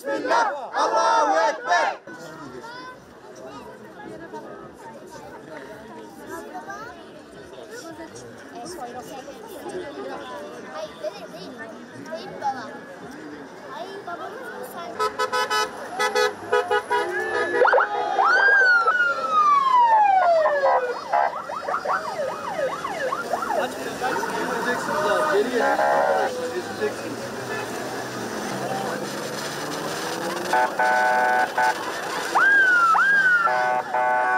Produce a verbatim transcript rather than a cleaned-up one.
Bismillah, Allahu Ekber. Ha ha ha.